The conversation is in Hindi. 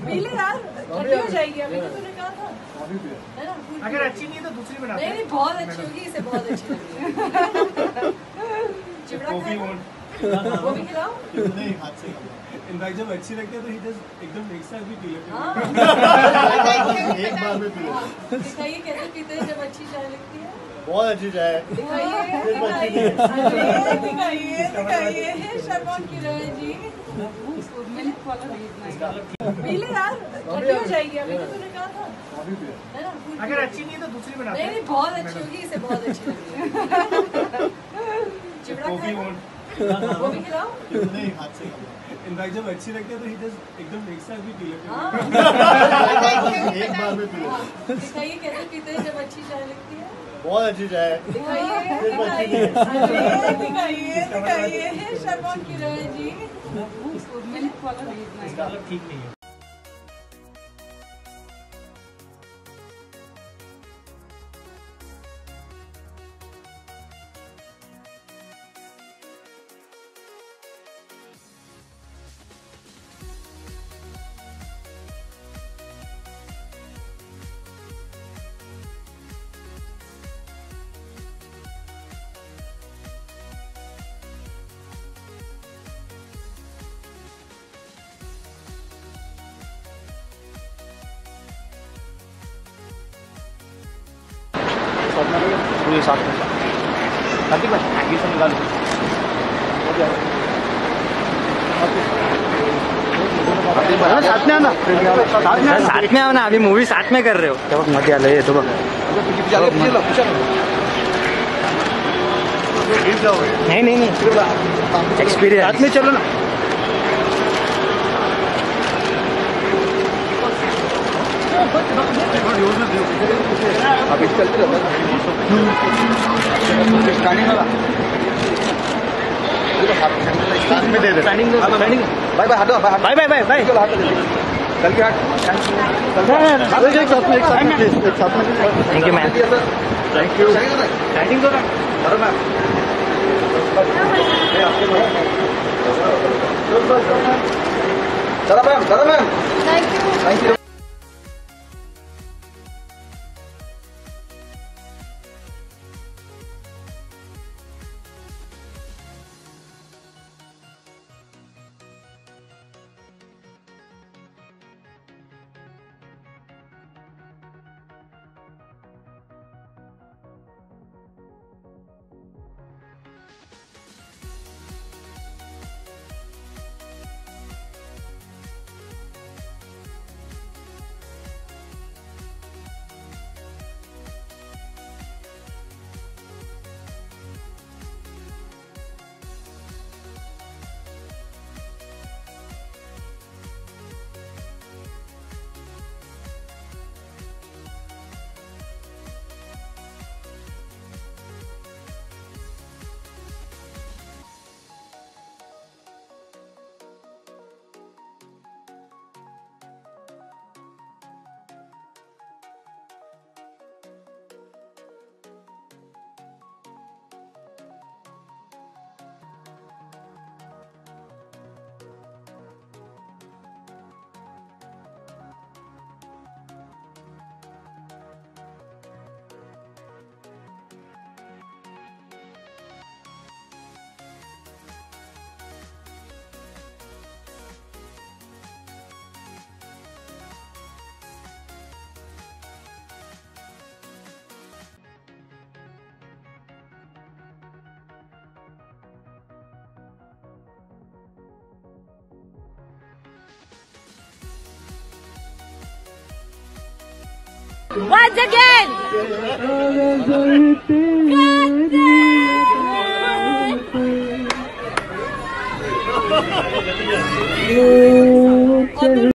पीले यार ठंडी हो जाएगी। अभी तो तूने कहा था है ना, अगर अच्छी नहीं है तो दूसरी बना। नहीं बहुत अच्छी होगी, इसे बहुत अच्छी लगी। चिवड़ा खाएगा, वो भी खिलाओ। नहीं हाथ से इनफैक्ट जब अच्छी लगती है तो ही जस्ट एकदम एक साथ भी पी लेते हैं, एक बार में पी लेते हैं। दिखाइए कैसे पीते हैं जब अच्छी चाय लगती है। बहुत अच्छी चाय है, दिखाइए दिखाइए। शर्मन किरण जी पीले यार ठंडी हो जाएगी। अभी तो तूने कहा था है ना, अगर अच्छी नहीं है तो दूसरी बना। नहीं बहुत अच्छी होगी, इसे बहुत अच्छी लगी। चिवड़ा खाएगा, वो भी खिलाओ। नहीं हाथ से इनफैक्ट जब अच्छी लगती है तो ही जस्ट एकदम एक साथ भी पी लेते हैं, एक बार में पी लेते हैं। दिखाइए कैसे पीते हैं जब अच्छी चाय लगती है। बहुत अच्छी चाय है, दिखाइए दिखाइए। शर्मन किरण जी ठीक नहीं है। पूरे साथ में साथ बस आगे से निकाल साथ में आओ ना। अभी मूवी साथ में कर रहे हो तो मजा आया। ये तो नहीं नहीं नहीं एक्सपीरियंस साथ में चलो ना। अभी चलते में दे दे बाय बाय हाथों बाय बाय बाय बाय चलो हाथ चल के हाथ एक साथ में thank you ma'am thank you writing दो ना करो मैम चलो ma'am thank you. Once again, God damn it!